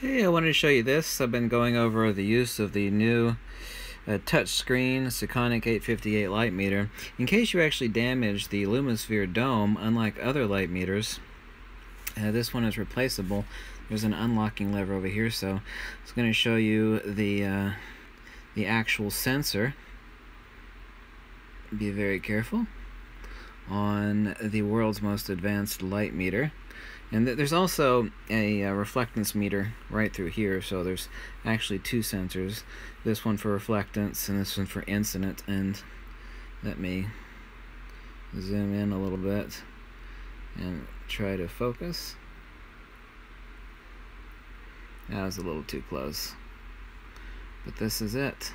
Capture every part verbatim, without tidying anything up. Hey, I wanted to show you this. I've been going over the use of the new uh, touchscreen Sekonic eight fifty-eight light meter. In case you actually damage the Lumisphere dome, unlike other light meters, uh, this one is replaceable. There's an unlocking lever over here, so I was going to show you the, uh, the actual sensor. Be very careful. On the world's most advanced light meter. And th there's also a uh, reflectance meter right through here, so there's actually two sensors. This one for reflectance and this one for incident. And let me zoom in a little bit and try to focus. That was a little too close. But this is it.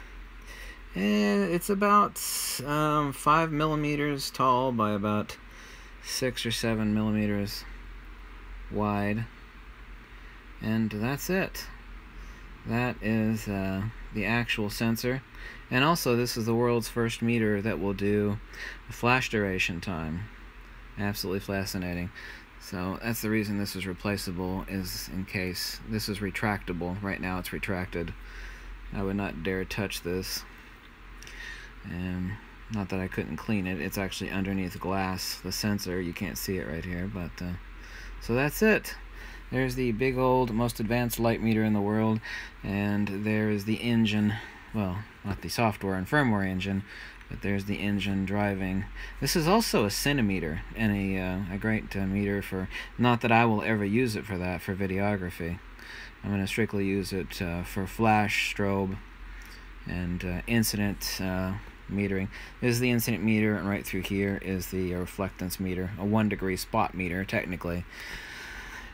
And it's about um, five millimeters tall by about six or seven millimeters wide, and that's it. That is uh, the actual sensor, and also this is the world's first meter that will do flash duration time. Absolutely fascinating. So that's the reason this is replaceable, is in case this is retractable. Right now it's retracted. I would not dare touch this. And not that I couldn't clean it, it's actually underneath glass, the sensor. You can't see it right here, but uh, so that's it. There's the big old most advanced light meter in the world, and there is the engine. Well, not the software and firmware engine, but there's the engine driving. This is also a centimeter, and a, uh, a great uh, meter for, not that I will ever use it for that, for videography. I'm going to strictly use it uh, for flash, strobe, and uh, incident uh, metering. This is the incident meter, and right through here is the reflectance meter, a one degree spot meter technically.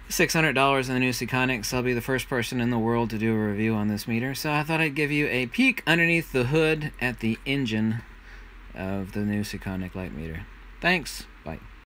six hundred dollars in the new Sekonic, so I'll be the first person in the world to do a review on this meter. So I thought I'd give you a peek underneath the hood at the engine of the new Sekonic light meter. Thanks. Bye.